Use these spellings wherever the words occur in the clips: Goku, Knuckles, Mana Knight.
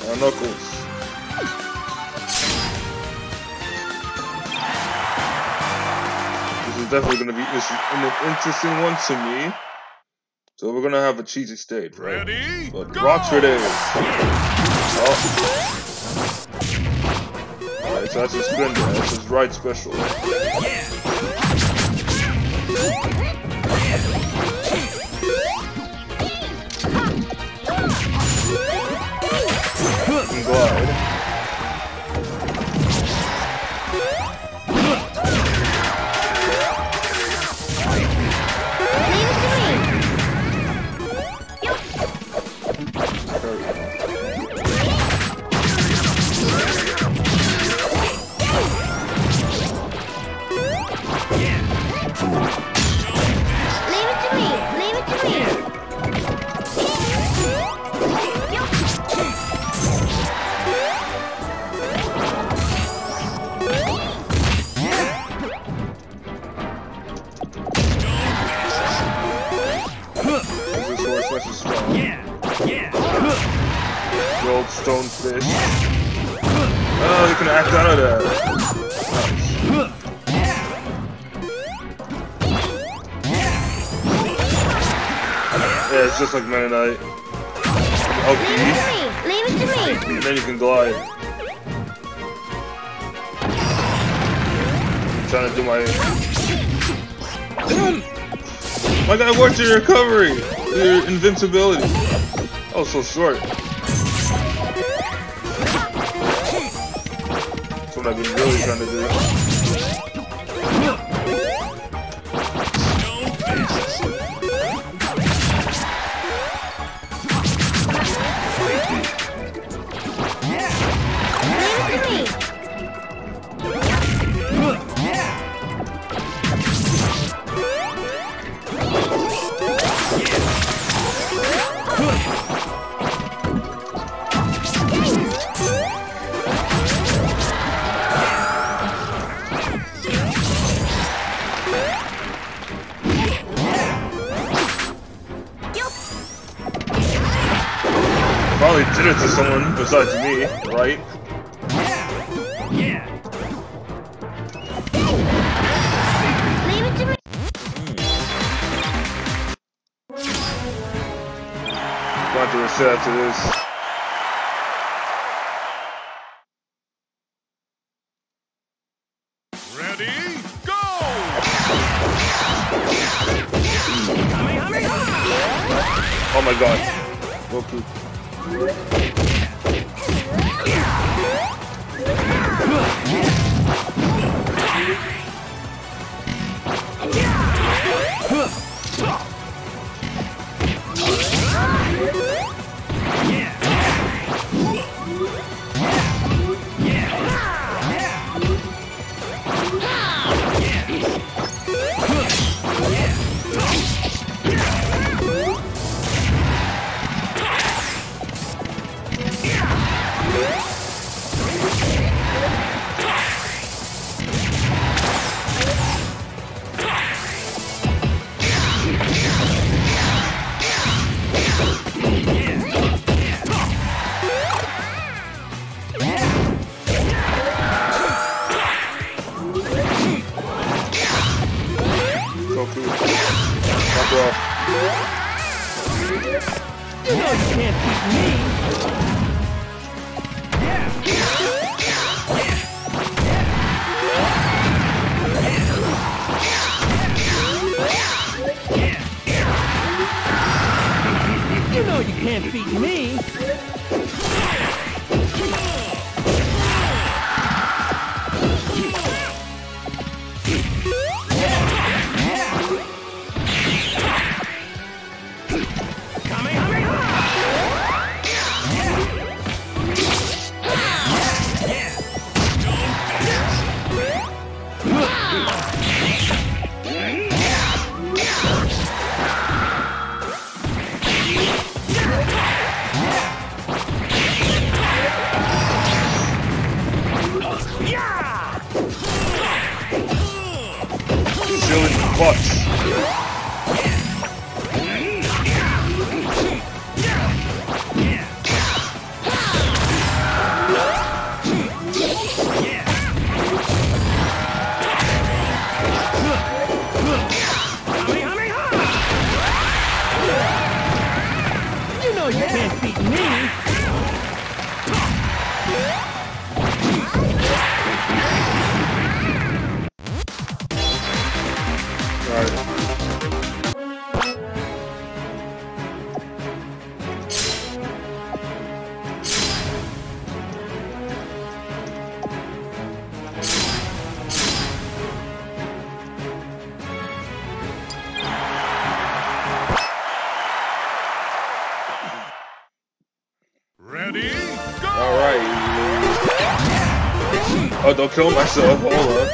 Knuckles. This is definitely going to be an interesting one to me. So we're going to have a cheesy stage, right? Ready? But Rockford is. Oh. Alright, so that's his spin. That's his ride special. Glide. Stonefish. Oh, you can act out of that. Nice. Yeah, it's just like Mana Knight. Okay. Leave it to me. And then you can glide. I'm trying to do my. Damn. My guy worked your recovery, your invincibility. Oh, so short. I've been really trying to do. Probably did it to someone besides me, right? Leave it to me. Got to reset after this. Ready, go! Oh my god. Goku. can't beat me! Oh, don't kill myself, hold up.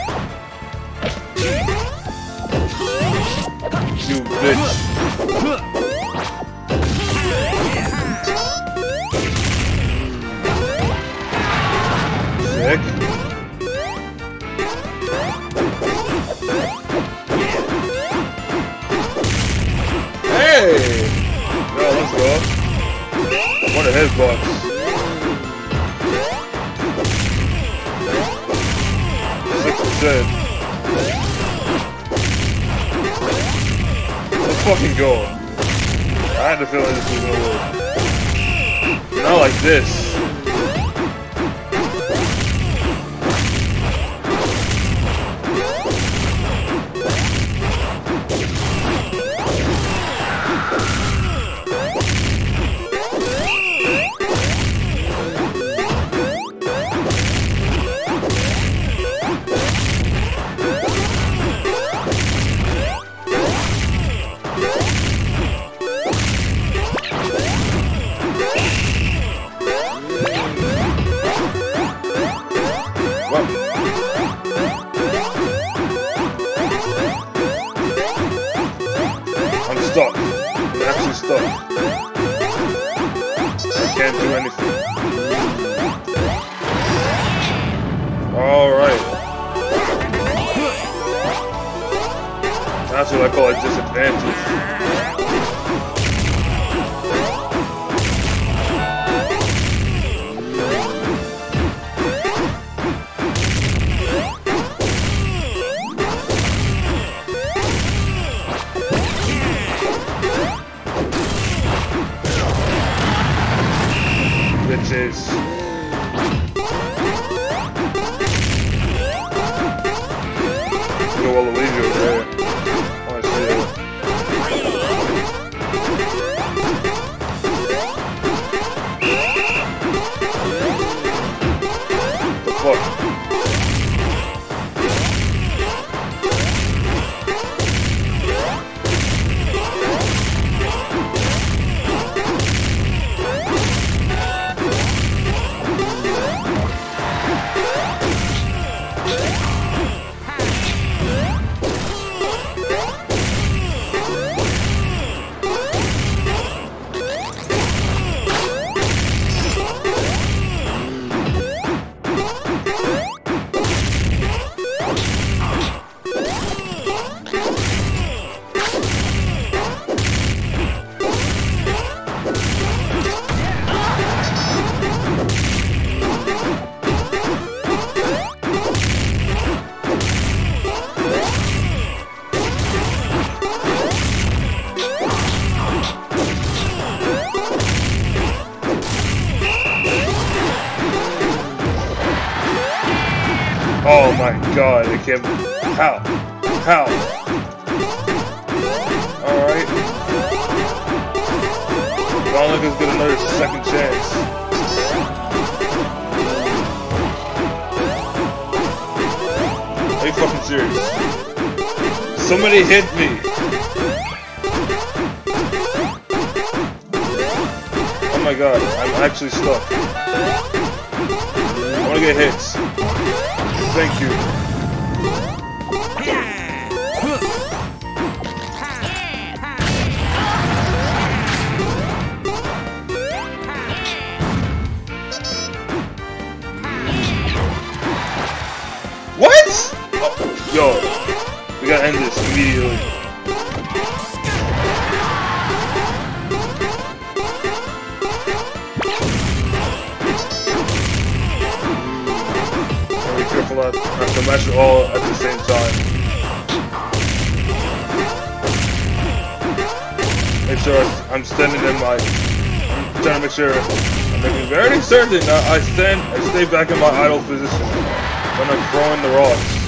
You bitch. Sick. Hey! No, let's go. What a headbutt. Dead. Let's fucking go. I had a feeling this was gonna work. Not like this. That's what I call a disadvantage. Bitches. Oh my god, I can't. How? How? Alright. Donika's got another second chance. Are you fucking serious? Somebody hit me! Oh my god, I'm actually stuck. I wanna get hits. Thank you. What? Oh, yo, we gotta end this immediately. Not to match all at the same time. Make sure I'm standing in my damage here. I'm making very certain I stay back in my idle position when I'm throwing the rocks.